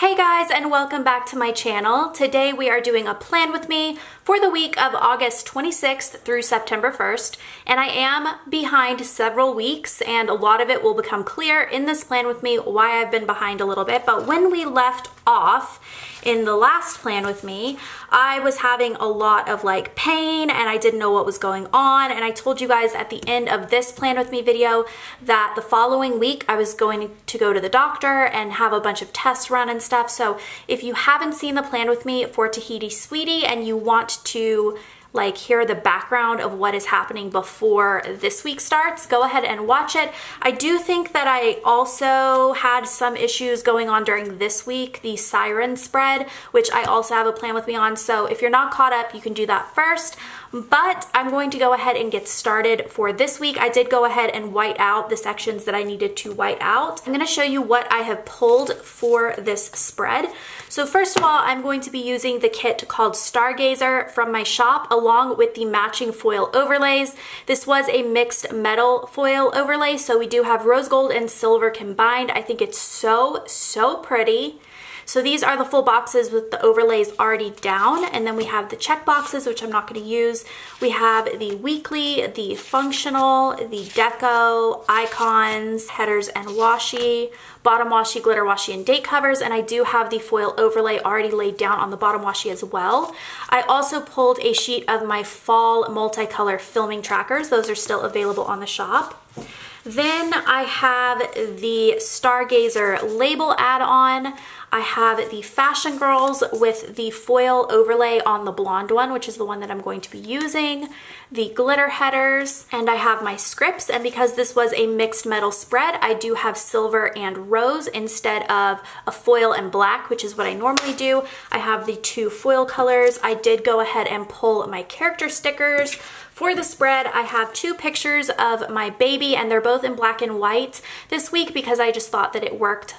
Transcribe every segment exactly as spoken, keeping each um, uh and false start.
Hey guys, and welcome back to my channel. Today we are doing a plan with me for the week of August twenty-sixth through September first, and I am behind several weeks, and a lot of it will become clear in this plan with me why I've been behind a little bit. But when we left off in the last plan with me, I was having a lot of like pain and I didn't know what was going on, and I told you guys at the end of this plan with me video that the following week I was going to go to the doctor and have a bunch of tests run and stuff. Stuff. So if you haven't seen the plan with me for Tahiti Sweetie and you want to like hear the background of what is happening before this week starts, go ahead and watch it. I do think that I also had some issues going on during this week, the siren spread, which I also have a plan with me on. So if you're not caught up, you can do that first. But I'm going to go ahead and get started for this week. I did go ahead and white out the sections that I needed to white out. I'm going to show you what I have pulled for this spread. So first of all, I'm going to be using the kit called Stargazer from my shop along with the matching foil overlays. This was a mixed metal foil overlay, so we do have rose gold and silver combined. I think it's so, so pretty. So these are the full boxes with the overlays already down, and then we have the check boxes, which I'm not going to use. We have the weekly, the functional, the deco, icons, headers and washi, bottom washi, glitter washi, and date covers, and I do have the foil overlay already laid down on the bottom washi as well. I also pulled a sheet of my fall multicolor filming trackers. Those are still available on the shop. Then I have the Stargazer label add-on. I have the Fashion Girls with the foil overlay on the blonde one, which is the one that I'm going to be using, the glitter headers, and I have my scripts. And because this was a mixed metal spread, I do have silver and rose instead of a foil and black, which is what I normally do. I have the two foil colors. I did go ahead and pull my character stickers. For the spread, I have two pictures of my baby, and they're both in black and white this week because I just thought that it worked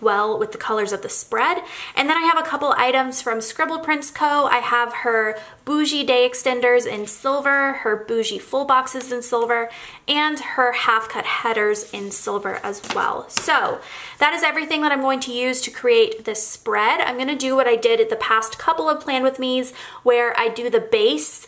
well with the colors of the spread. And then I have a couple items from Scribble Prints Co. I have her bougie day extenders in silver, her bougie full boxes in silver, and her half cut headers in silver as well. So that is everything that I'm going to use to create this spread. I'm going to do what I did at the past couple of plan with me's where I do the base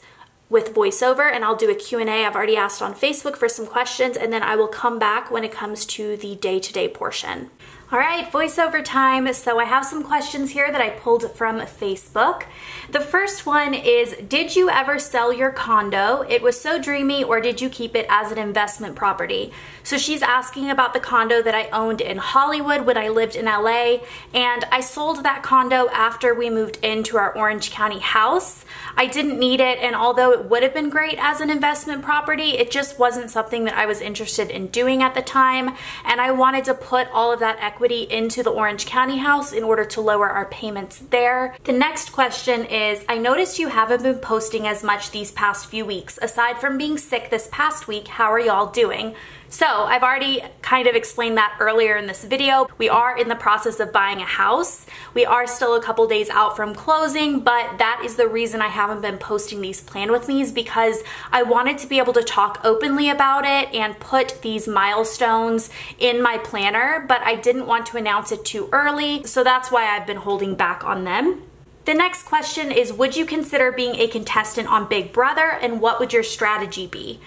with voiceover, and I'll do a Q and A. I've already asked on Facebook for some questions, and then I will come back when it comes to the day-to-day portion. All right, voiceover time. So I have some questions here that I pulled from Facebook. The first one is, did you ever sell your condo? It was so dreamy, or did you keep it as an investment property? So she's asking about the condo that I owned in Hollywood when I lived in L A, and I sold that condo after we moved into our Orange County house. I didn't need it, and although it would have been great as an investment property, it just wasn't something that I was interested in doing at the time, and I wanted to put all of that equity into the Orange County house in order to lower our payments there. The next question is, I noticed you haven't been posting as much these past few weeks. Aside from being sick this past week, how are y'all doing? So I've already kind of explained that earlier in this video. We are in the process of buying a house. We are still a couple days out from closing, but that is the reason I haven't been posting these plan with me's, because I wanted to be able to talk openly about it and put these milestones in my planner, but I didn't want to announce it too early. So that's why I've been holding back on them. The next question is, would you consider being a contestant on Big Brother, and what would your strategy be?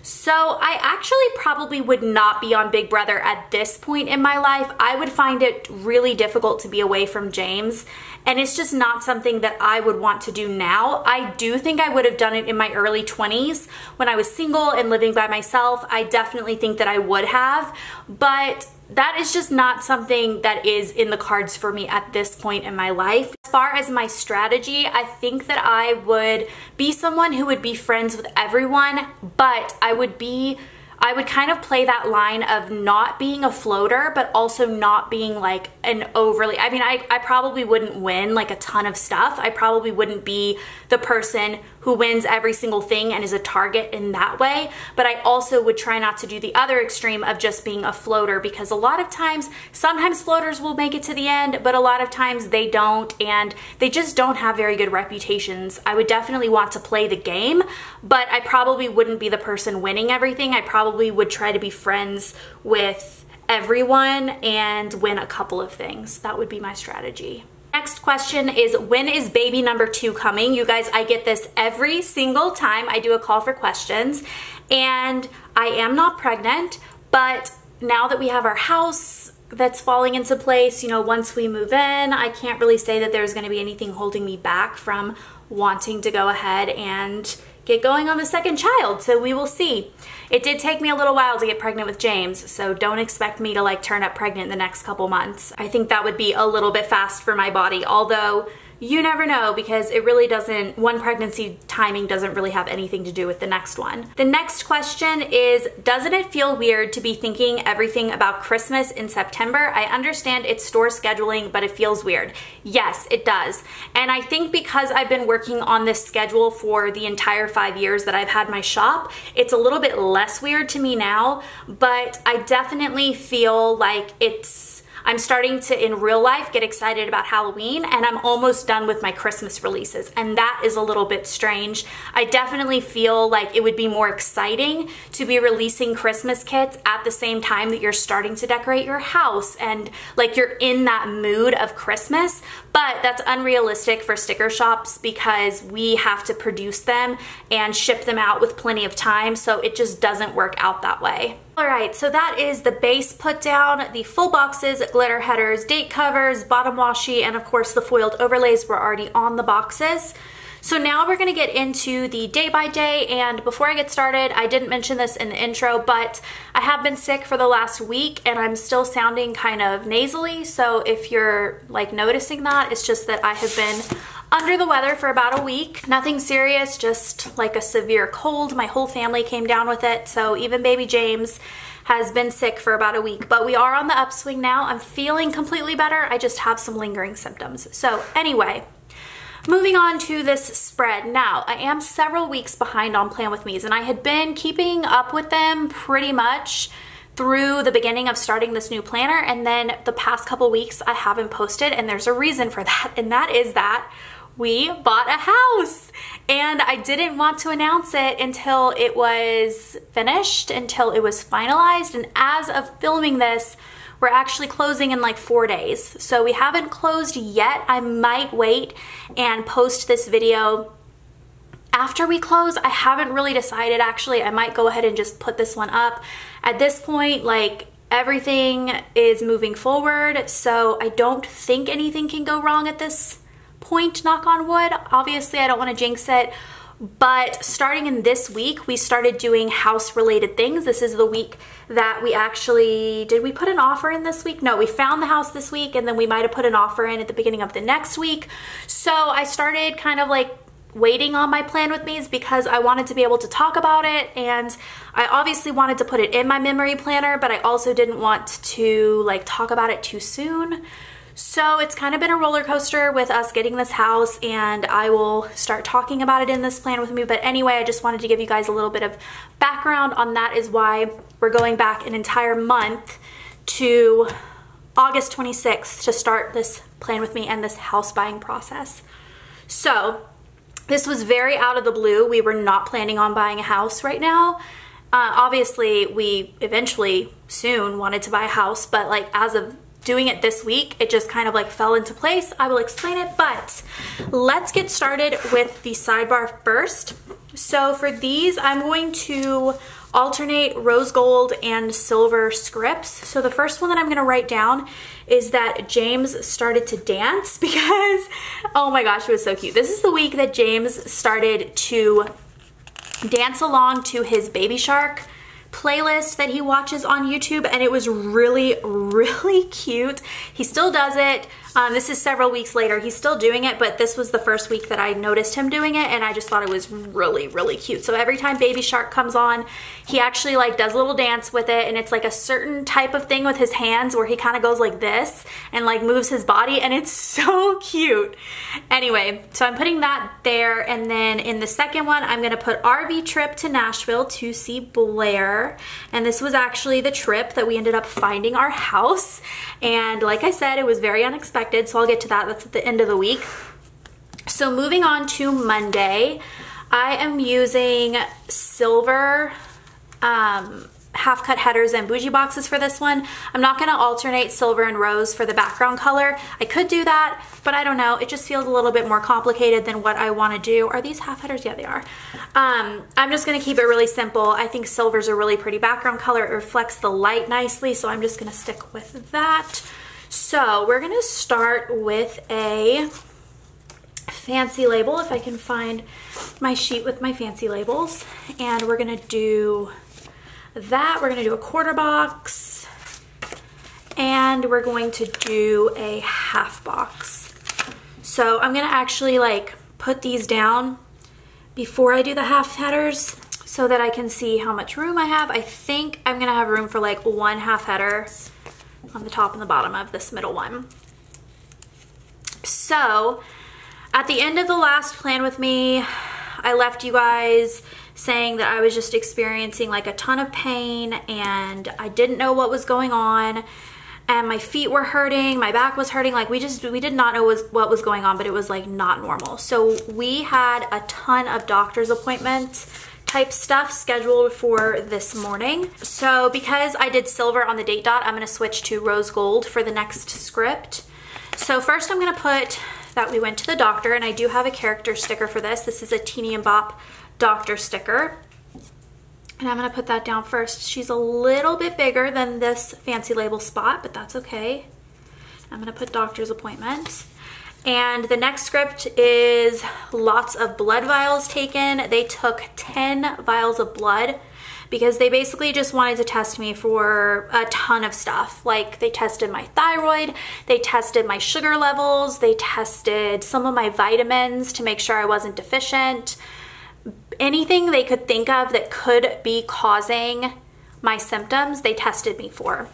So I actually probably would not be on Big Brother at this point in my life. I would find it really difficult to be away from James, and it's just not something that I would want to do now. I do think I would have done it in my early twenties when I was single and living by myself. I definitely think that I would have, but that is just not something that is in the cards for me at this point in my life. As far as my strategy, I think that I would be someone who would be friends with everyone, but I would be, I would kind of play that line of not being a floater, but also not being like an overly, I mean, I, I probably wouldn't win like a ton of stuff. I probably wouldn't be the person who wins every single thing and is a target in that way. But I also would try not to do the other extreme of just being a floater, because a lot of times, sometimes floaters will make it to the end, but a lot of times they don't, and they just don't have very good reputations. I would definitely want to play the game, but I probably wouldn't be the person winning everything. I probably would try to be friends with everyone and win a couple of things. That would be my strategy. Next question is, when is baby number two coming? You guys, I get this every single time I do a call for questions, and I am not pregnant, but now that we have our house that's falling into place, you know, once we move in, I can't really say that there's going to be anything holding me back from wanting to go ahead and get going on the second child, so we will see. It did take me a little while to get pregnant with James, so don't expect me to like turn up pregnant in the next couple months. I think that would be a little bit fast for my body, although you never know, because it really doesn't, one pregnancy timing doesn't really have anything to do with the next one. The next question is, doesn't it feel weird to be thinking everything about Christmas in September? I understand it's store scheduling, but it feels weird. Yes, it does. And I think because I've been working on this schedule for the entire five years that I've had my shop, it's a little bit less weird to me now, but I definitely feel like it's, I'm starting to, in real life, get excited about Halloween, and I'm almost done with my Christmas releases, and that is a little bit strange. I definitely feel like it would be more exciting to be releasing Christmas kits at the same time that you're starting to decorate your house, and like you're in that mood of Christmas, but that's unrealistic for sticker shops because we have to produce them and ship them out with plenty of time, so it just doesn't work out that way. All right, so that is the base put down, the full boxes, glitter headers, date covers, bottom washi, and of course the foiled overlays were already on the boxes. So now we're gonna get into the day by day, and before I get started, I didn't mention this in the intro, but I have been sick for the last week and I'm still sounding kind of nasally, so if you're like noticing that, it's just that I have been under the weather for about a week. Nothing serious, just like a severe cold. My whole family came down with it, so even baby James has been sick for about a week, but we are on the upswing now. I'm feeling completely better. I just have some lingering symptoms. So anyway, moving on to this spread. Now, I am several weeks behind on Plan With Me's, and I had been keeping up with them pretty much through the beginning of starting this new planner, and then the past couple weeks I haven't posted, and there's a reason for that, and that is that we bought a house, and I didn't want to announce it until it was finished, until it was finalized, and as of filming this, we're actually closing in like four days. So we haven't closed yet. I might wait and post this video after we close. I haven't really decided actually. I might go ahead and just put this one up. At this point, like, everything is moving forward, so I don't think anything can go wrong at this point, knock on wood. Obviously, I don't want to jinx it, but starting in this week, we started doing house-related things. This is the week that we actually, did we put an offer in this week? No, we found the house this week, and then we might have put an offer in at the beginning of the next week. So I started kind of like waiting on my Plan With Me's because I wanted to be able to talk about it, and I obviously wanted to put it in my memory planner, but I also didn't want to like talk about it too soon. So it's kind of been a roller coaster with us getting this house, and I will start talking about it in this Plan With Me. But anyway, I just wanted to give you guys a little bit of background on that, is why we're going back an entire month to August twenty-sixth to start this Plan With Me and this house buying process. So this was very out of the blue. We were not planning on buying a house right now. Uh, obviously, we eventually soon wanted to buy a house, but like as of doing it this week, it just kind of like fell into place. I will explain it, but let's get started with the sidebar first. So for these, I'm going to alternate rose gold and silver scripts. So the first one that I'm going to write down is that James started to dance because, oh my gosh, it was so cute. This is the week that James started to dance along to his Baby Shark playlist that he watches on YouTube, and it was really, really cute. He still does it. Um, this is several weeks later. He's still doing it, but this was the first week that I noticed him doing it, and I just thought it was really, really cute. So every time Baby Shark comes on, he actually like does a little dance with it, and it's like a certain type of thing with his hands where he kind of goes like this and like moves his body, and it's so cute. Anyway, so I'm putting that there, and then in the second one, I'm gonna put R V trip to Nashville to see Blair, and this was actually the trip that we ended up finding our house, and like I said, it was very unexpected. So I'll get to that. That's at the end of the week. So moving on to Monday, I am using silver um, half cut headers and bougie boxes for this one. I'm not gonna alternate silver and rose for the background color. I could do that, but I don't know. It just feels a little bit more complicated than what I wanna do. Are these half headers? Yeah, they are. Um, I'm just gonna keep it really simple. I think silver's a really pretty background color. It reflects the light nicely, so I'm just gonna stick with that. So we're gonna start with a fancy label, if I can find my sheet with my fancy labels. And we're gonna do that. We're gonna do a quarter box, and we're going to do a half box. So I'm gonna actually like put these down before I do the half headers so that I can see how much room I have. I think I'm gonna have room for like one half header on the top and the bottom of this middle one. So at the end of the last plan with me, I left you guys saying that I was just experiencing like a ton of pain and I didn't know what was going on, and my feet were hurting, my back was hurting, like we just, we did not know was, what was going on, but it was like not normal. So we had a ton of doctor's appointments type stuff scheduled for this morning. So because I did silver on the date dot, I'm gonna switch to rose gold for the next script. So first I'm gonna put that we went to the doctor, and I do have a character sticker for this. This is a Teeny and Bop doctor sticker. And I'm gonna put that down first. She's a little bit bigger than this fancy label spot, but that's okay. I'm gonna put doctor's appointments. And the next script is lots of blood vials taken. They took ten vials of blood because they basically just wanted to test me for a ton of stuff. Like they tested my thyroid, they tested my sugar levels, they tested some of my vitamins to make sure I wasn't deficient. Anything they could think of that could be causing my symptoms, they tested me for.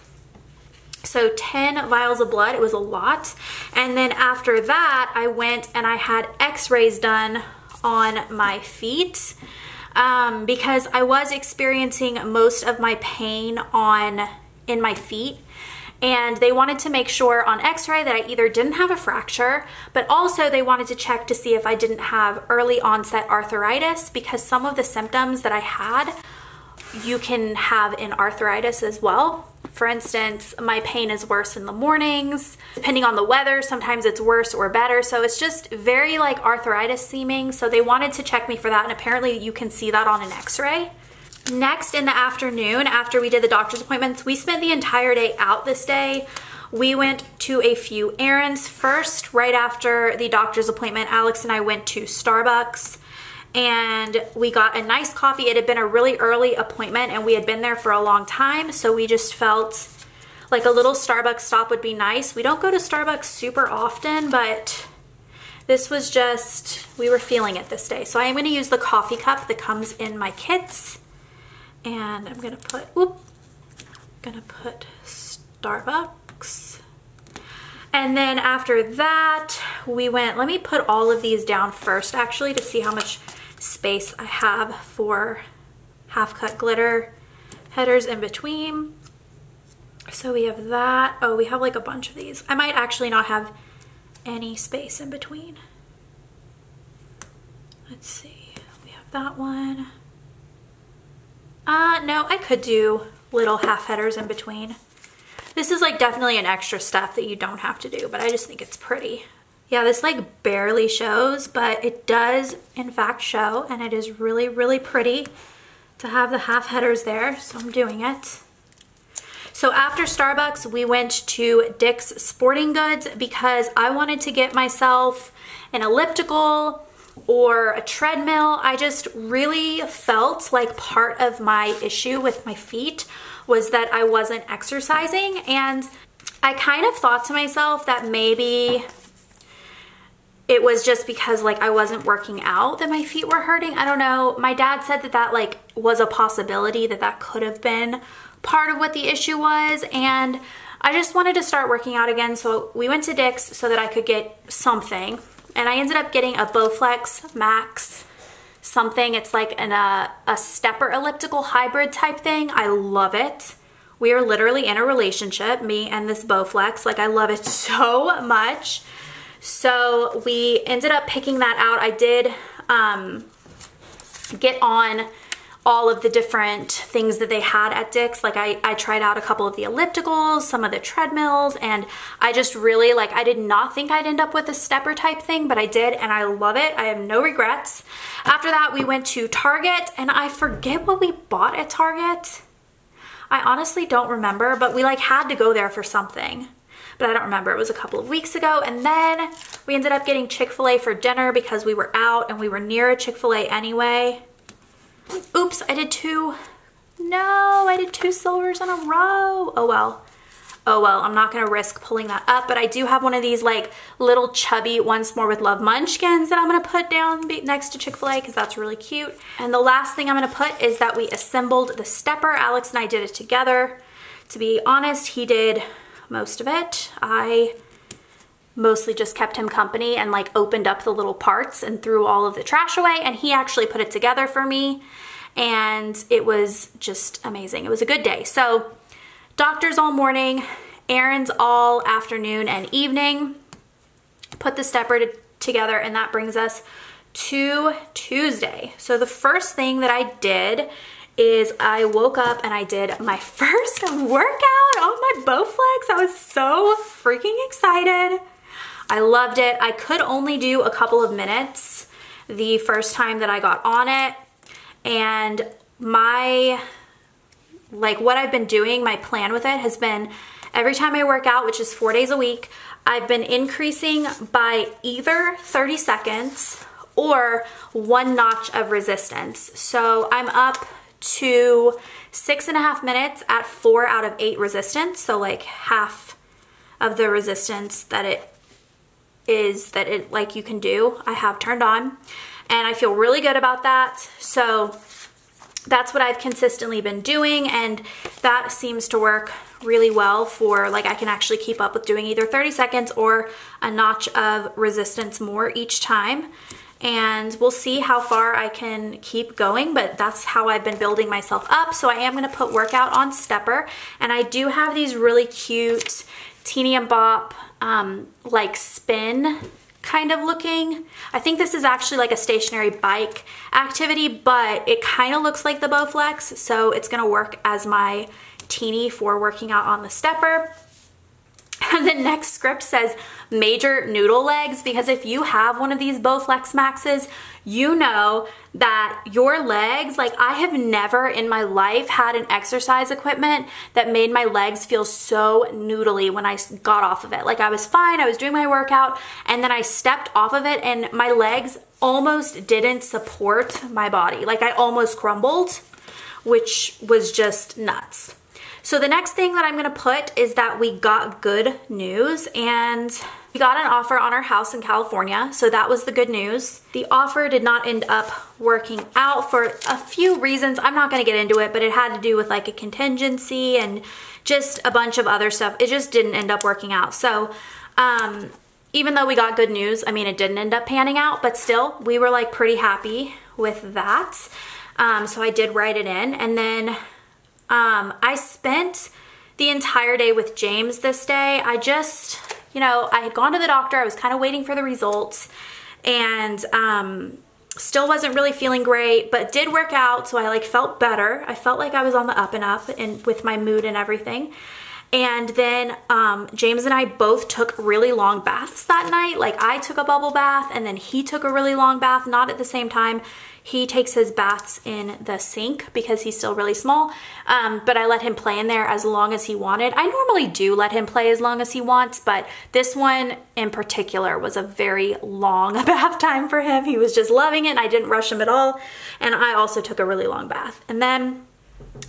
So ten vials of blood, it was a lot. And then after that, I went and I had x-rays done on my feet um, because I was experiencing most of my pain on in my feet. And they wanted to make sure on x-ray that I either didn't have a fracture, but also they wanted to check to see if I didn't have early onset arthritis, because some of the symptoms that I had, you can have in arthritis as well. For instance, my pain is worse in the mornings. Depending on the weather, sometimes it's worse or better. So it's just very like arthritis seeming. So they wanted to check me for that, and apparently you can see that on an x-ray. Next in the afternoon, after we did the doctor's appointments, we spent the entire day out this day. We went to a few errands. First, right after the doctor's appointment, Alex and I went to Starbucks, and we got a nice coffee. It had been a really early appointment and we had been there for a long time, so we just felt like a little Starbucks stop would be nice. We don't go to Starbucks super often, but this was just, we were feeling it this day. So I am gonna use the coffee cup that comes in my kits, and I'm gonna put, whoop, gonna put Starbucks. And then after that, we went, let me put all of these down first actually to see how much space I have for half cut glitter headers in between. So we have that. Oh, we have like a bunch of these. I might actually not have any space in between. Let's see, we have that one. Uh, no, I could do little half headers in between. This is like definitely an extra step that you don't have to do, but I just think it's pretty. Yeah, this like barely shows, but it does in fact show, and it is really, really pretty to have the half headers there, so I'm doing it. So after Starbucks, we went to Dick's Sporting Goods because I wanted to get myself an elliptical or a treadmill. I just really felt like part of my issue with my feet was that I wasn't exercising, and I kind of thought to myself that maybe it was just because like I wasn't working out that my feet were hurting. I don't know. My dad said that that like was a possibility, that that could have been part of what the issue was, and I just wanted to start working out again. So we went to Dick's so that I could get something, and I ended up getting a Bowflex Max something. It's like an, uh, a stepper elliptical hybrid type thing. I love it. We are literally in a relationship, me and this Bowflex. Like I love it so much. So we ended up picking that out. I did um, get on all of the different things that they had at Dick's. Like I, I tried out a couple of the ellipticals, some of the treadmills, and I just really, like, I did not think I'd end up with a stepper type thing, but I did, and I love it. I have no regrets. After that, we went to Target, and I forget what we bought at Target. I honestly don't remember, but we like had to go there for something. But I don't remember, it was a couple of weeks ago. And then we ended up getting Chick-fil-A for dinner because we were out and we were near a Chick-fil-A anyway. Oops, I did two, no, I did two silvers in a row. Oh well, oh well, I'm not gonna risk pulling that up, but I do have one of these like little chubby Once More With Love munchkins that I'm gonna put down next to Chick-fil-A because that's really cute. And the last thing I'm gonna put is that we assembled the stepper. Alex and I did it together. To be honest, he did most of it. I mostly just kept him company and like opened up the little parts and threw all of the trash away, and he actually put it together for me, and it was just amazing. It was a good day. So doctors all morning, errands all afternoon and evening, put the stepper to together, and that brings us to Tuesday. So the first thing that I did is I woke up and I did my first workout on my Bowflex. I was so freaking excited. I loved it. I could only do a couple of minutes the first time that I got on it. And my, like what I've been doing, my plan with it has been every time I work out, which is four days a week, I've been increasing by either thirty seconds or one notch of resistance. So I'm up to six and a half minutes at four out of eight resistance. So like half of the resistance that it is that it like you can do, I have turned on, and I feel really good about that. So that's what I've consistently been doing, and that seems to work really well for like, I can actually keep up with doing either thirty seconds or a notch of resistance more each time. And we'll see how far I can keep going, but that's how I've been building myself up. So I am gonna put workout on stepper, and I do have these really cute Teeny and Bop um, like spin kind of looking. I think this is actually like a stationary bike activity, but it kind of looks like the Bowflex, so it's gonna work as my teeny for working out on the stepper. And the next script says major noodle legs, because if you have one of these Bowflex Maxes, you know that your legs, like I have never in my life had an exercise equipment that made my legs feel so noodly when I got off of it. Like I was fine, I was doing my workout, and then I stepped off of it and my legs almost didn't support my body. Like I almost crumbled, which was just nuts. So the next thing that I'm gonna put is that we got good news, and we got an offer on our house in California, so that was the good news. The offer did not end up working out for a few reasons. I'm not gonna get into it, but it had to do with like a contingency and just a bunch of other stuff. It just didn't end up working out. So um, even though we got good news, I mean, it didn't end up panning out, but still we were like pretty happy with that. Um, so I did write it in, and then Um, I spent the entire day with James this day. I just, you know, I had gone to the doctor. I was kind of waiting for the results, and um, still wasn't really feeling great, but did work out. So I like felt better. I felt like I was on the up and up and with my mood and everything. And then um, James and I both took really long baths that night. Like I took a bubble bath, and then he took a really long bath, not at the same time. He takes his baths in the sink because he's still really small, um, but I let him play in there as long as he wanted. I normally do let him play as long as he wants, but this one in particular was a very long bath time for him. He was just loving it, and I didn't rush him at all, and I also took a really long bath. And then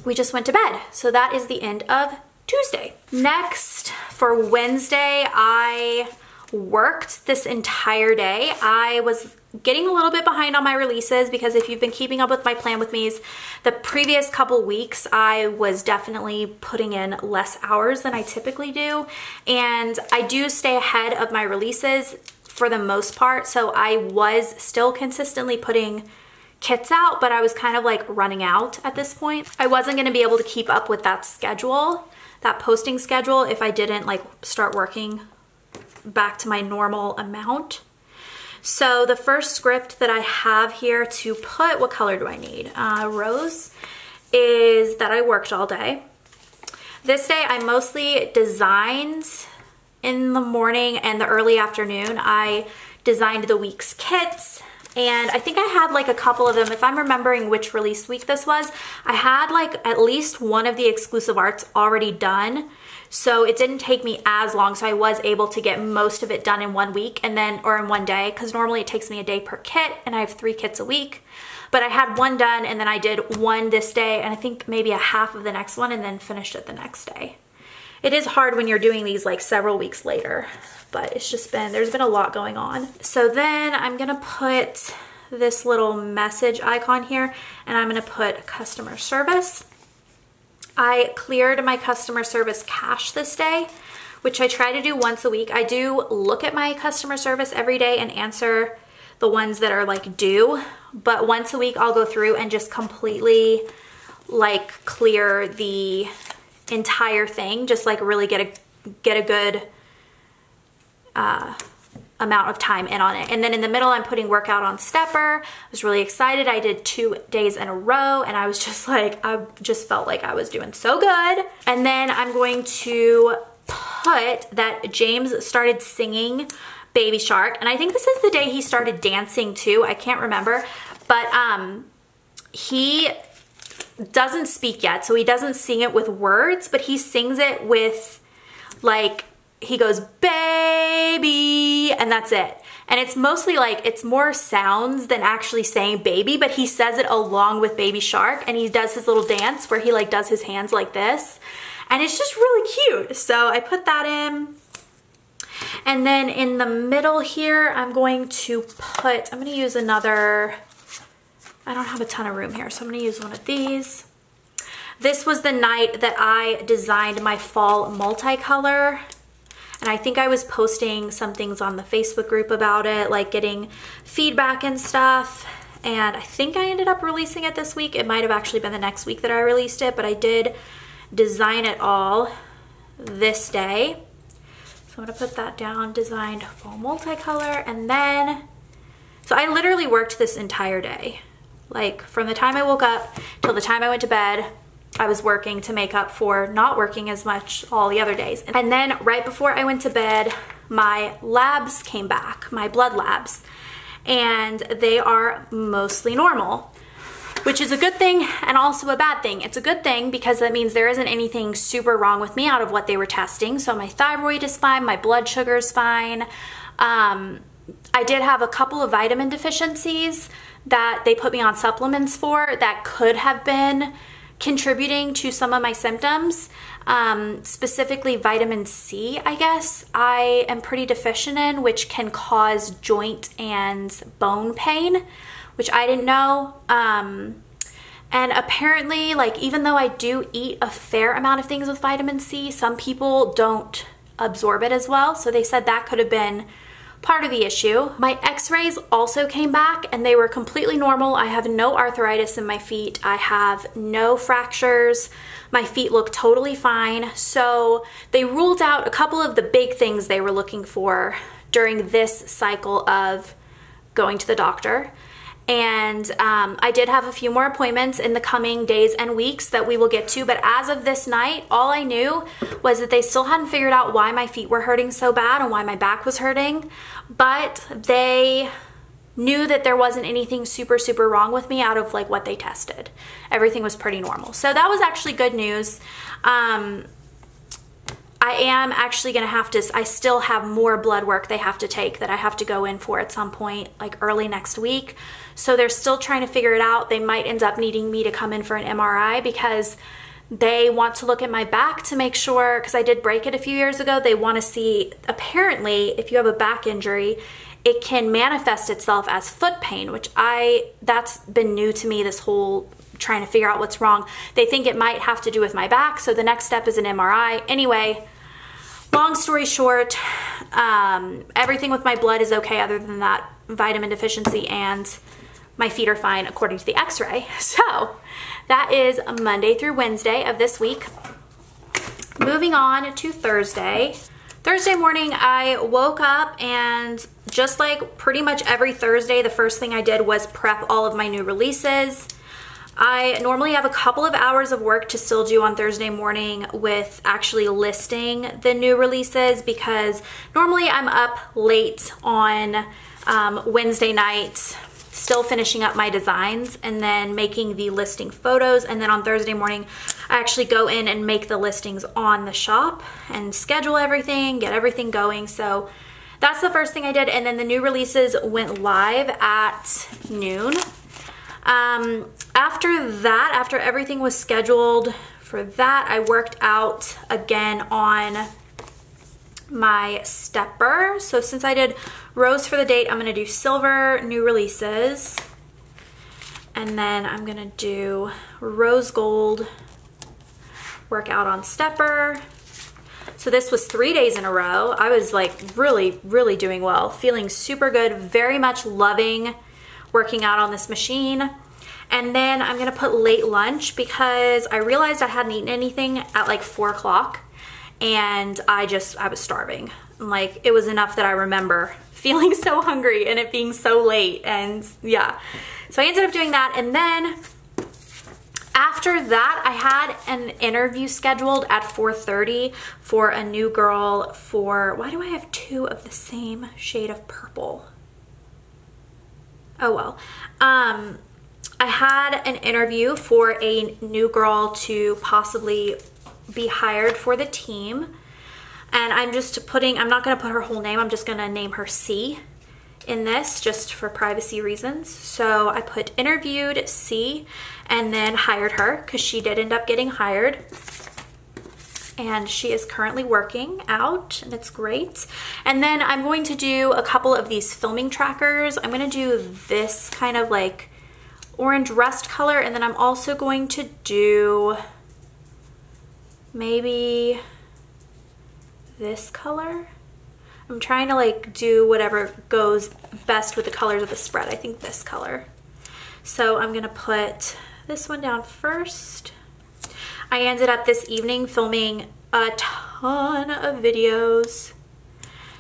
we just went to bed. So that is the end of Tuesday. Next, for Wednesday, I worked this entire day. I was getting a little bit behind on my releases because if you've been keeping up with my plan with me's, the previous couple weeks, I was definitely putting in less hours than I typically do. And I do stay ahead of my releases for the most part. So I was still consistently putting kits out, but I was kind of like running out at this point. I wasn't going to be able to keep up with that schedule, that posting schedule, if I didn't like start working back to my normal amount. So the first script that I have here to put, what color do I need? Uh, rose is that I worked all day. This day I mostly designed in the morning and the early afternoon. I designed the week's kits. And I think I had like a couple of them. If I'm remembering which release week this was, I had like at least one of the exclusive arts already done. So it didn't take me as long. So I was able to get most of it done in one week and then, or in one day, because normally it takes me a day per kit and I have three kits a week. But I had one done and then I did one this day and I think maybe a half of the next one and then finished it the next day. It is hard when you're doing these like several weeks later, but it's just been, there's been a lot going on. So then I'm gonna put this little message icon here and I'm gonna put customer service. I cleared my customer service cache this day, which I try to do once a week. I do look at my customer service every day and answer the ones that are like due, but once a week I'll go through and just completely like clear the entire thing, just like really get a get a good uh, amount of time in on it. And then in the middle I'm putting workout on stepper. I was really excited. I did two days in a row and I was just like, I just felt like I was doing so good. And then I'm going to put that James started singing Baby Shark, and I think this is the day he started dancing too. I can't remember, but um, he doesn't speak yet, so he doesn't sing it with words, but he sings it with, like, he goes, baby, and that's it. And it's mostly like, it's more sounds than actually saying baby, but he says it along with Baby Shark, and he does his little dance where he like does his hands like this, and it's just really cute. So I put that in. And then in the middle here, I'm going to put, I'm gonna use another, I don't have a ton of room here, so I'm gonna use one of these. This was the night that I designed my fall multicolor. And I think I was posting some things on the Facebook group about it, like getting feedback and stuff. And I think I ended up releasing it this week. It might've actually been the next week that I released it, but I did design it all this day. So I'm gonna put that down, designed fall multicolor. And then, so I literally worked this entire day. Like from the time I woke up till the time I went to bed, I was working to make up for not working as much all the other days. And then right before I went to bed, my labs came back, my blood labs, and they are mostly normal, which is a good thing and also a bad thing. It's a good thing because that means there isn't anything super wrong with me out of what they were testing. So my thyroid is fine, my blood sugar is fine. Um, I did have a couple of vitamin deficiencies that they put me on supplements for that could have been contributing to some of my symptoms, um, specifically vitamin C, I guess. I am pretty deficient in, which can cause joint and bone pain, which I didn't know. Um, and apparently, like, even though I do eat a fair amount of things with vitamin C, some people don't absorb it as well. So they said that could have been part of the issue. My x-rays also came back and they were completely normal. I have no arthritis in my feet. I have no fractures. My feet look totally fine. So they ruled out a couple of the big things they were looking for during this cycle of going to the doctor. And um, I did have a few more appointments in the coming days and weeks that we will get to, but as of this night, all I knew was that they still hadn't figured out why my feet were hurting so bad and why my back was hurting, but they knew that there wasn't anything super, super wrong with me out of like what they tested. Everything was pretty normal. So that was actually good news. Um, I am actually gonna have to, I still have more blood work they have to take that I have to go in for at some point, like early next week. So they're still trying to figure it out. They might end up needing me to come in for an M R I because they want to look at my back to make sure, because I did break it a few years ago. They wanna see, apparently, if you have a back injury, it can manifest itself as foot pain, which I, that's been new to me this whole trying to figure out what's wrong. They think it might have to do with my back, so the next step is an M R I. Anyway, long story short, um, everything with my blood is okay other than that vitamin deficiency, and my feet are fine according to the x-ray. So that is Monday through Wednesday of this week. Moving on to Thursday. Thursday morning, I woke up and just like pretty much every Thursday, the first thing I did was prep all of my new releases. I normally have a couple of hours of work to still do on Thursday morning with actually listing the new releases, because normally I'm up late on um, Wednesday night still finishing up my designs and then making the listing photos, and then on Thursday morning I actually go in and make the listings on the shop and schedule everything, get everything going. So that's the first thing I did, and then the new releases went live at noon. Um, after that, after everything was scheduled for that, I worked out again on my stepper. So since I did rose for the date, I'm going to do silver, new releases, and then I'm going to do rose gold, work out on stepper. So this was three days in a row. I was like really, really doing well, feeling super good, very much loving working out on this machine. And then I'm going to put late lunch because I realized I hadn't eaten anything at like four o'clock, and I just, I was starving. Like, it was enough that I remember feeling so hungry and it being so late, and yeah. So I ended up doing that, and then after that I had an interview scheduled at four thirty for a new girl for, why do I have two of the same shade of purple? Oh well. Um, I had an interview for a new girl to possibly be hired for the team, and I'm just putting, I'm not going to put her whole name, I'm just going to name her C in this just for privacy reasons. So I put interviewed C and then hired her, because she did end up getting hired, and she is currently working out and it's great. And then I'm going to do a couple of these filming trackers. I'm going to do this kind of like orange rust color, and then I'm also going to do maybe this color. I'm trying to like do whatever goes best with the colors of the spread. I think this color. So I'm gonna put this one down first. I ended up this evening filming a ton of videos.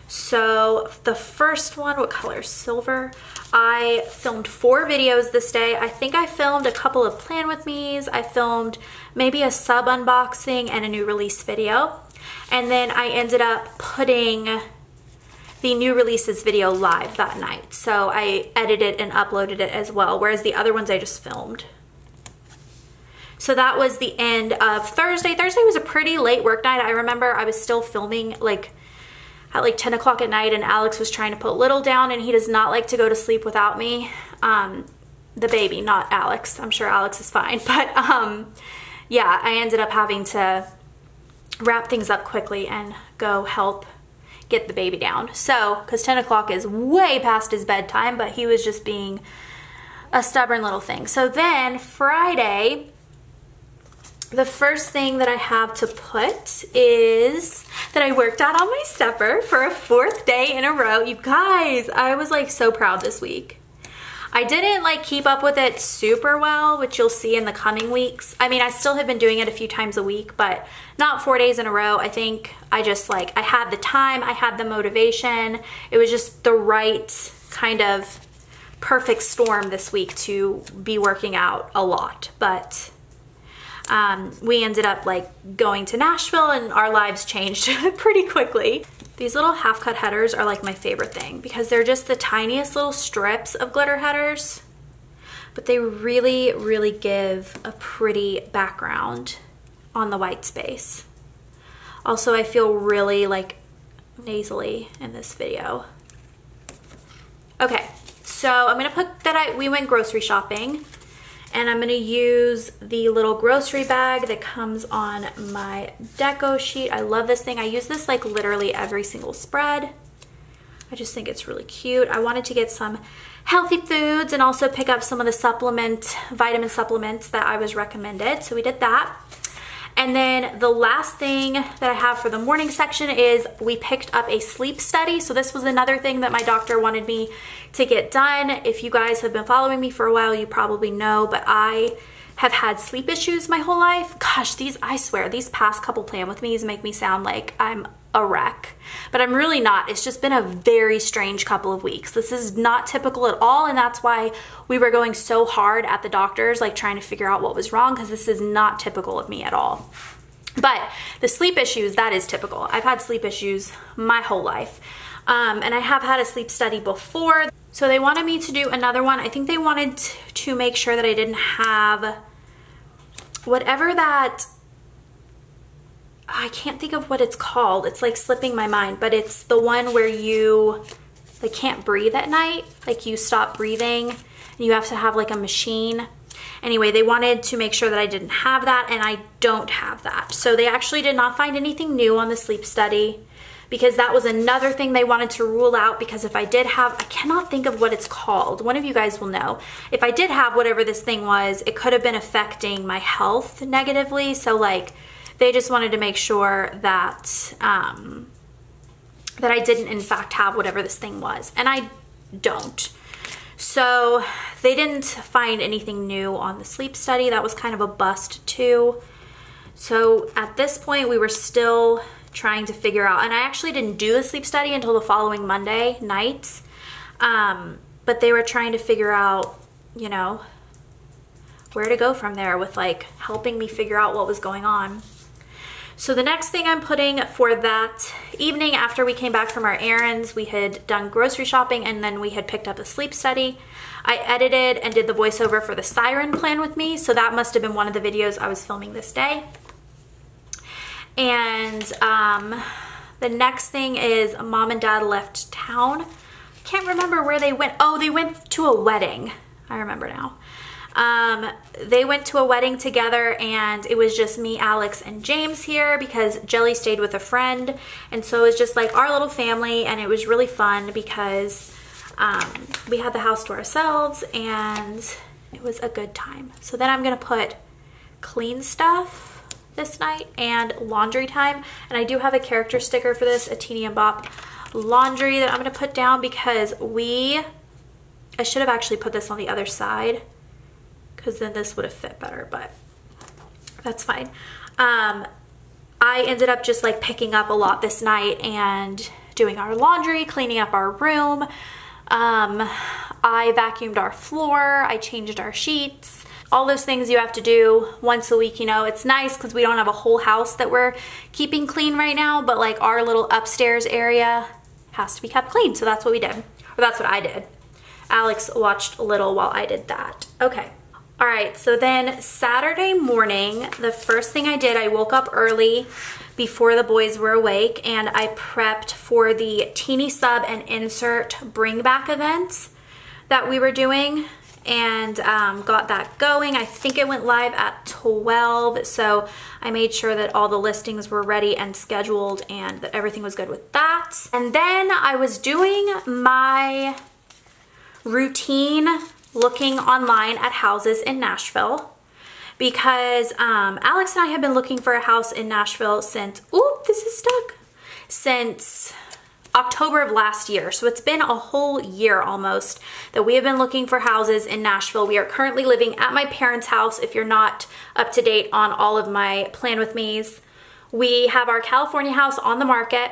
So the first one, what color? Silver. I filmed four videos this day. I think I filmed a couple of plan with me's. I filmed maybe a sub unboxing and a new release video. And then I ended up putting the new releases video live that night. So I edited and uploaded it as well, whereas the other ones I just filmed. So that was the end of Thursday. Thursday was a pretty late work night. I remember I was still filming like at like ten o'clock at night, and Alex was trying to put Little down, and he does not like to go to sleep without me. Um, the baby, not Alex. I'm sure Alex is fine. But um, yeah, I ended up having to wrap things up quickly and go help get the baby down. So, because ten o'clock is way past his bedtime, but he was just being a stubborn little thing. So then Friday, the first thing that I have to put is that I worked out on my stepper for a fourth day in a row. You guys, I was like so proud this week. I didn't like keep up with it super well, which you'll see in the coming weeks. I mean, I still have been doing it a few times a week, but not four days in a row. I think I just like, I had the time, I had the motivation. It was just the right kind of perfect storm this week to be working out a lot. But um, we ended up like going to Nashville, and our lives changed pretty quickly. These little half cut headers are like my favorite thing, because they're just the tiniest little strips of glitter headers, but they really, really give a pretty background on the white space. Also, I feel really like nasally in this video. Okay, so I'm gonna put that I we went grocery shopping, and I'm gonna use the little grocery bag that comes on my deco sheet. I love this thing. I use this like literally every single spread. I just think it's really cute. I wanted to get some healthy foods and also pick up some of the supplement, vitamin supplements that I was recommended. So we did that. And then the last thing that I have for the morning section is we picked up a sleep study. So this was another thing that my doctor wanted me to get done. If you guys have been following me for a while, you probably know, but I have had sleep issues my whole life. Gosh, these, I swear, these past couple Plan With Me's make me sound like I'm a wreck, but I'm really not. It's just been a very strange couple of weeks. This is not typical at all, and that's why we were going so hard at the doctors, like trying to figure out what was wrong, because this is not typical of me at all. But the sleep issues, that is typical. I've had sleep issues my whole life, um, and I have had a sleep study before. So they wanted me to do another one. I think they wanted to make sure that I didn't have whatever that, I can't think of what it's called. It's like slipping my mind, but it's the one where you like can't breathe at night. Like you stop breathing and you have to have like a machine. Anyway, they wanted to make sure that I didn't have that, and I don't have that. So they actually did not find anything new on the sleep study, because that was another thing they wanted to rule out, because if I did have, I cannot think of what it's called. One of you guys will know. If I did have whatever this thing was, it could have been affecting my health negatively. So like they just wanted to make sure that, um, that I didn't in fact have whatever this thing was, and I don't. So they didn't find anything new on the sleep study. That was kind of a bust too. So at this point we were still trying to figure out, and I actually didn't do the sleep study until the following Monday night, um, but they were trying to figure out, you know, where to go from there with like helping me figure out what was going on. So the next thing I'm putting for that evening after we came back from our errands, we had done grocery shopping and then we had picked up a sleep study. I edited and did the voiceover for the siren Plan With Me, so that must have been one of the videos I was filming this day. And um, the next thing is mom and dad left town. I can't remember where they went. Oh, they went to a wedding. I remember now. Um, they went to a wedding together, and it was just me, Alex, and James here because Jelly stayed with a friend. And so it was just like our little family, and it was really fun because um, we had the house to ourselves and it was a good time. So then I'm going to put clean stuff this night and laundry time, and I do have a character sticker for this, a Teeny and Bop laundry that I'm going to put down because we, I should have actually put this on the other side because then this would have fit better, but that's fine. Um, I ended up just like picking up a lot this night and doing our laundry, cleaning up our room. Um, I vacuumed our floor, I changed our sheets. All those things you have to do once a week, you know. It's nice because we don't have a whole house that we're keeping clean right now, but like our little upstairs area has to be kept clean. So that's what we did, or that's what I did. Alex watched a little while I did that. Okay. All right, so then Saturday morning, the first thing I did, I woke up early before the boys were awake, and I prepped for the Teeny Sub and Insert Bring Back events that we were doing, and um, got that going. I think it went live at twelve, so I made sure that all the listings were ready and scheduled and that everything was good with that. And then I was doing my routine looking online at houses in Nashville because um, Alex and I have been looking for a house in Nashville since, ooh, this is stuck, since October of last year. So it's been a whole year almost that we have been looking for houses in Nashville. We are currently living at my parents' house. If you're not up to date on all of my Plan With Me's, we have our California house on the market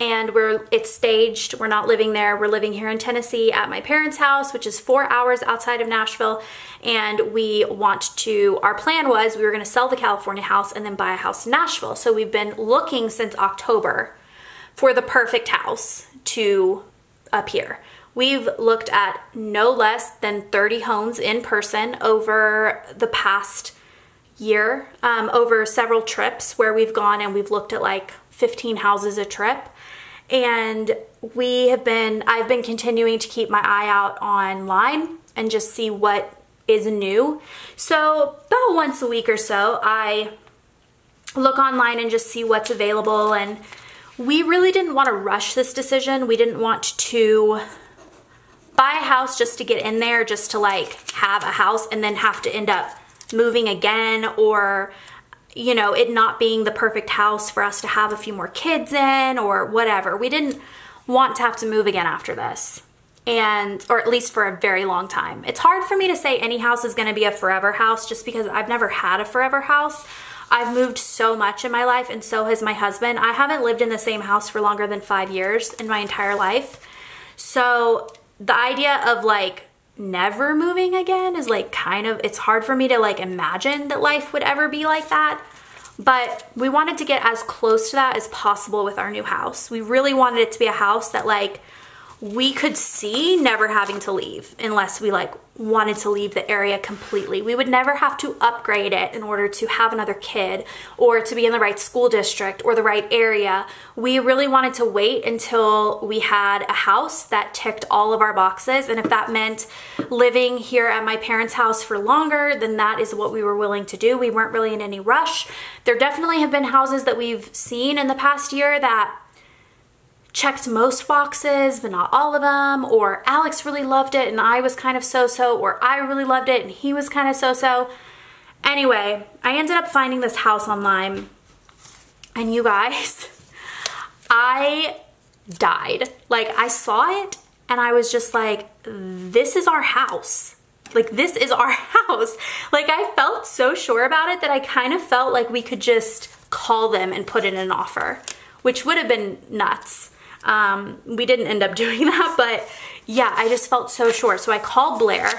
and we're, it's staged. We're not living there. We're living here in Tennessee at my parents' house, which is four hours outside of Nashville. And we want to, our plan was we were going to sell the California house and then buy a house in Nashville. So we've been looking since October for the perfect house to appear. We've looked at no less than thirty homes in person over the past year, um, over several trips where we've gone and we've looked at like fifteen houses a trip. And we have been, I've been continuing to keep my eye out online and just see what is new. So about once a week or so, I look online and just see what's available. And we really didn't want to rush this decision. We didn't want to buy a house just to get in there, just to like have a house and then have to end up moving again, or, you know, it not being the perfect house for us to have a few more kids in or whatever. We didn't want to have to move again after this. and or at least for a very long time. It's hard for me to say any house is going to be a forever house just because I've never had a forever house. I've moved so much in my life, and so has my husband. I haven't lived in the same house for longer than five years in my entire life. So the idea of like never moving again is like kind of, it's hard for me to like imagine that life would ever be like that. But we wanted to get as close to that as possible with our new house. We really wanted it to be a house that like we could see never having to leave unless we like wanted to leave the area completely. We would never have to upgrade it in order to have another kid or to be in the right school district or the right area. We really wanted to wait until we had a house that ticked all of our boxes, and if that meant living here at my parents' house for longer, then that is what we were willing to do. We weren't really in any rush. There definitely have been houses that we've seen in the past year that checked most boxes, but not all of them, or Alex really loved it and I was kind of so-so, or I really loved it and he was kind of so-so. Anyway, I ended up finding this house online, and you guys, I died. Like, I saw it and I was just like, this is our house. Like, this is our house. Like, I felt so sure about it that I kind of felt like we could just call them and put in an offer, which would have been nuts. Um, we didn't end up doing that, but yeah, I just felt so sure. So I called Blair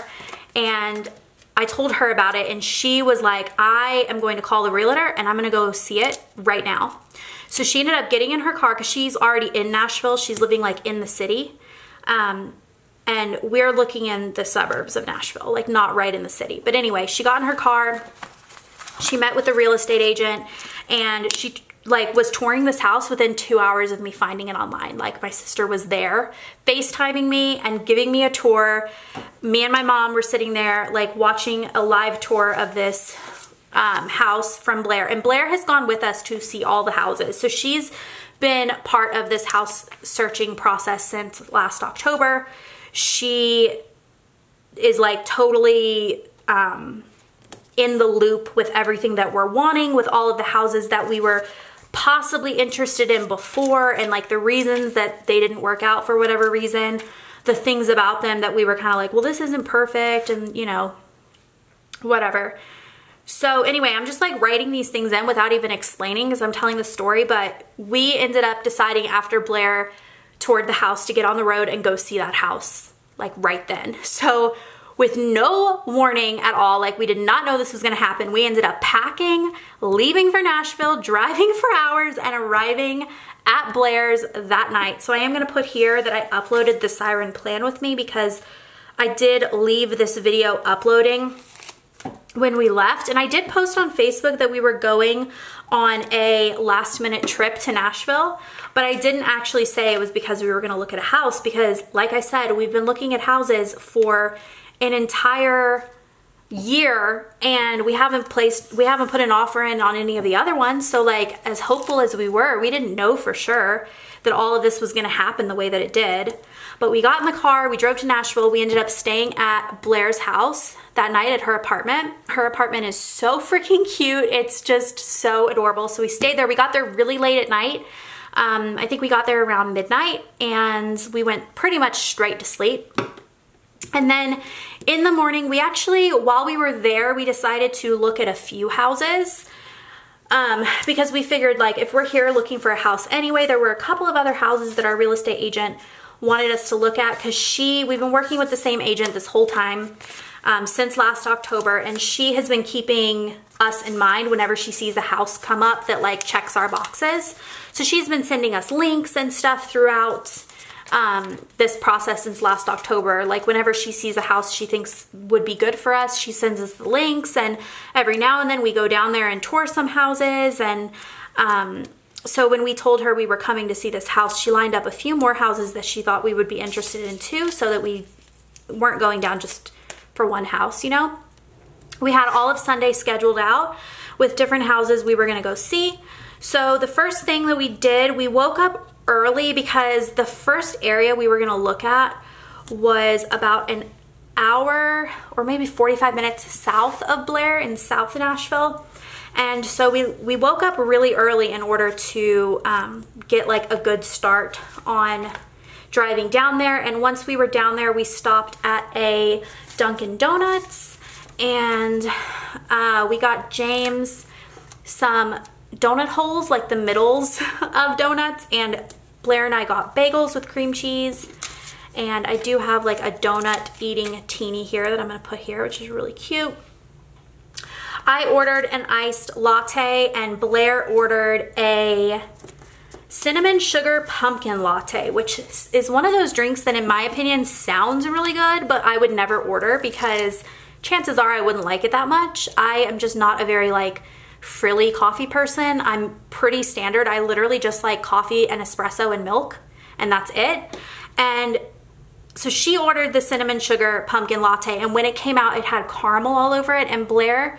and I told her about it, and she was like, I am going to call the realtor and I'm gonna go see it right now. So she ended up getting in her car because she's already in Nashville. She's living like in the city. Um, and we're looking in the suburbs of Nashville, like not right in the city. But anyway, she got in her car, she met with the real estate agent, and she like was touring this house within two hours of me finding it online. Like, my sister was there FaceTiming me and giving me a tour. Me and my mom were sitting there like watching a live tour of this um, house from Blair. And Blair has gone with us to see all the houses. So she's been part of this house searching process since last October. She is like totally, um, in the loop with everything that we're wanting, with all of the houses that we were possibly interested in before, and like the reasons that they didn't work out for whatever reason, the things about them that we were kind of like, well, this isn't perfect, and you know, whatever. So anyway, I'm just like writing these things in without even explaining because I'm telling the story, but we ended up deciding after Blair toured the house to get on the road and go see that house like right then. So with no warning at all, like we did not know this was gonna happen, we ended up packing, leaving for Nashville, driving for hours, and arriving at Blair's that night. So I am gonna put here that I uploaded the siren plan with me because I did leave this video uploading when we left. And I did post on Facebook that we were going on a last minute trip to Nashville, but I didn't actually say it was because we were gonna look at a house because, like I said, we've been looking at houses for an entire year, and we haven't placed, we haven't put an offer in on any of the other ones. So like, as hopeful as we were, we didn't know for sure that all of this was gonna happen the way that it did. But we got in the car, we drove to Nashville, we ended up staying at Blair's house that night at her apartment. Her apartment is so freaking cute, it's just so adorable. So we stayed there, we got there really late at night. Um, I think we got there around midnight, and we went pretty much straight to sleep. And then in the morning, we actually, while we were there, we decided to look at a few houses um, because we figured like if we're here looking for a house anyway, there were a couple of other houses that our real estate agent wanted us to look at because she, we've been working with the same agent this whole time um, since last October, and she has been keeping us in mind whenever she sees a house come up that like checks our boxes. So she's been sending us links and stuff throughout um this process since last October. Like whenever she sees a house she thinks would be good for us, she sends us the links, and every now and then we go down there and tour some houses. And um so when we told her we were coming to see this house, she lined up a few more houses that she thought we would be interested in too, so that we weren't going down just for one house, you know. We had all of Sunday scheduled out with different houses we were going to go see. So the first thing that we did, we woke up early because the first area we were gonna look at was about an hour or maybe forty-five minutes south of Blair in South Nashville. And so we, we woke up really early in order to um, get like a good start on driving down there, and once we were down there, we stopped at a Dunkin Donuts, and uh, we got James some donut holes, like the middles of donuts, and Blair and I got bagels with cream cheese. And I do have like a donut eating teeny here that I'm gonna put here, which is really cute. I ordered an iced latte and Blair ordered a cinnamon sugar pumpkin latte, which is one of those drinks that in my opinion sounds really good, but I would never order because chances are I wouldn't like it that much. I am just not a very like frilly coffee person. I'm pretty standard. I literally just like coffee and espresso and milk, and that's it. And so she ordered the cinnamon sugar pumpkin latte, and when it came out, it had caramel all over it, and Blair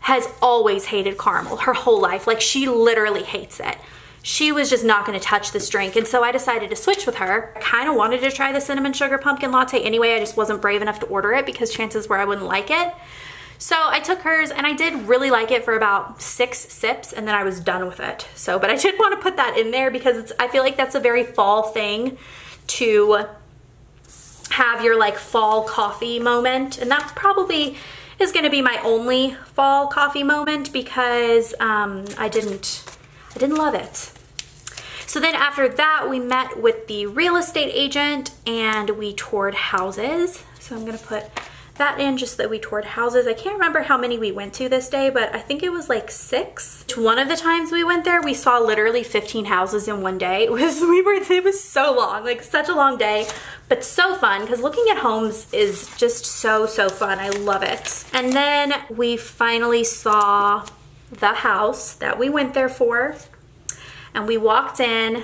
has always hated caramel her whole life. Like, she literally hates it. She was just not gonna touch this drink, and so I decided to switch with her. I kinda wanted to try the cinnamon sugar pumpkin latte anyway. I just wasn't brave enough to order it because chances were I wouldn't like it. So I took hers, and I did really like it for about six sips, and then I was done with it. So, but I did wanna put that in there because it's, I feel like that's a very fall thing, to have your like fall coffee moment. And that probably is gonna be my only fall coffee moment because um, I didn't, I didn't love it. So then after that, we met with the real estate agent and we toured houses. So I'm gonna put that in, just that we toured houses. I can't remember how many we went to this day, but I think it was like six. One of the times we went there, we saw literally fifteen houses in one day. It was, we were, it was so long, like such a long day, but so fun, because looking at homes is just so, so fun. I love it. And then we finally saw the house that we went there for, and we walked in.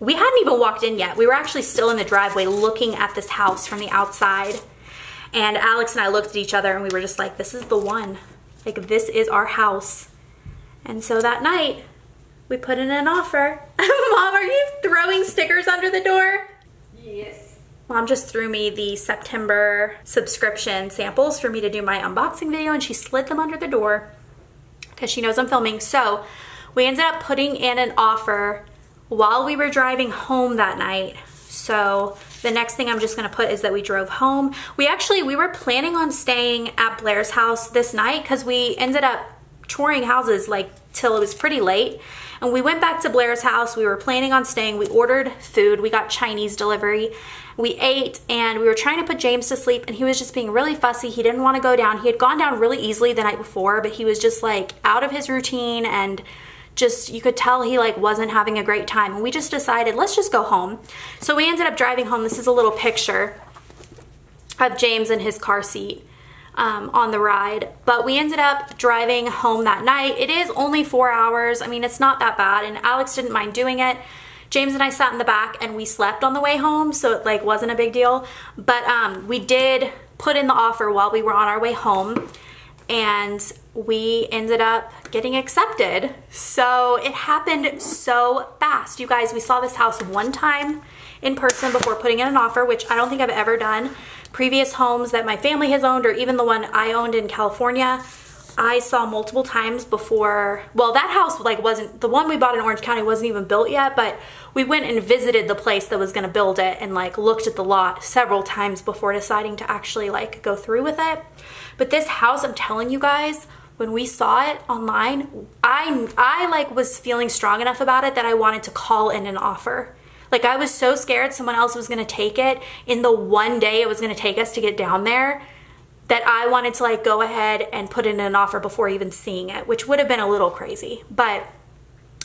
We hadn't even walked in yet. We were actually still in the driveway looking at this house from the outside. And Alex and I looked at each other and we were just like, this is the one. Like, this is our house. And so that night, we put in an offer. Mom, are you throwing stickers under the door? Yes. Mom just threw me the September subscription samples for me to do my unboxing video, and she slid them under the door because she knows I'm filming. So we ended up putting in an offer while we were driving home that night. So the next thing I'm just gonna put is that we drove home. We actually, we were planning on staying at Blair's house this night because we ended up touring houses like till it was pretty late. And we went back to Blair's house. We were planning on staying. We ordered food. We got Chinese delivery. We ate, and we were trying to put James to sleep, and he was just being really fussy. He didn't wanna go down. He had gone down really easily the night before, but he was just like out of his routine, and just, you could tell he like wasn't having a great time. And we just decided, let's just go home. So we ended up driving home. This is a little picture of James in his car seat um, on the ride. But we ended up driving home that night. It is only four hours. I mean, it's not that bad. And Alex didn't mind doing it. James and I sat in the back and we slept on the way home. So it like wasn't a big deal. But um, we did put in the offer while we were on our way home. And we ended up getting accepted. So it happened so fast. You guys, we saw this house one time in person before putting in an offer, which I don't think I've ever done. Previous homes that my family has owned, or even the one I owned in California, I saw multiple times before. Well, that house like wasn't, the one we bought in Orange County wasn't even built yet, but we went and visited the place that was gonna build it and like looked at the lot several times before deciding to actually like go through with it. But this house, I'm telling you guys, when we saw it online, I, I like was feeling strong enough about it that I wanted to call in an offer. Like, I was so scared someone else was gonna take it in the one day it was gonna take us to get down there, that I wanted to like go ahead and put in an offer before even seeing it, which would have been a little crazy. But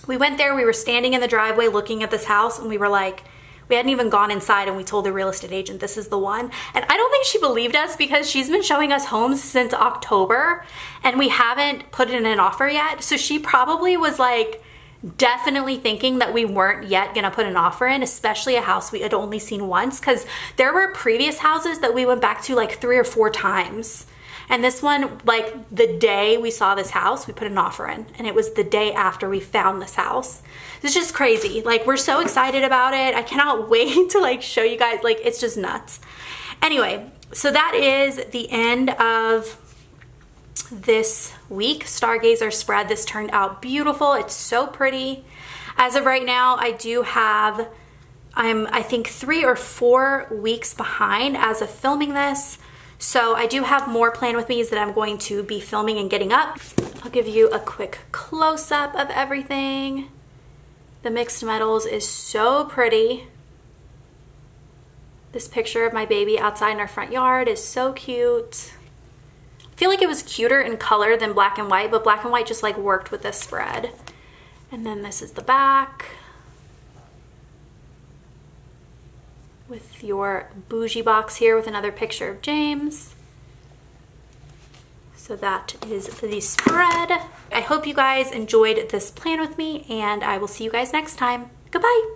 we went there, we were standing in the driveway looking at this house, and we were like, we hadn't even gone inside, and we told the real estate agent, this is the one. And I don't think she believed us because she's been showing us homes since October and we haven't put in an offer yet. So she probably was like definitely thinking that we weren't yet gonna put an offer in, especially a house we had only seen once, because there were previous houses that we went back to like three or four times. And this one, like the day we saw this house, we put an offer in, and it was the day after we found this house. It's just crazy. Like, we're so excited about it. I cannot wait to like show you guys. Like, it's just nuts. Anyway, so that is the end of this week Stargazer spread. This turned out beautiful. It's so pretty. As of right now, I do have I'm, I think, three or four weeks behind as of filming this. So I do have more planned with me that I'm going to be filming and getting up. I'll give you a quick close-up of everything. The mixed metals is so pretty. This picture of my baby outside in our front yard is so cute. I feel like it was cuter in color than black and white, but black and white just like worked with this spread. And then this is the back, with your bougie box here with another picture of James. So that is the spread. I hope you guys enjoyed this plan with me, and I will see you guys next time. Goodbye.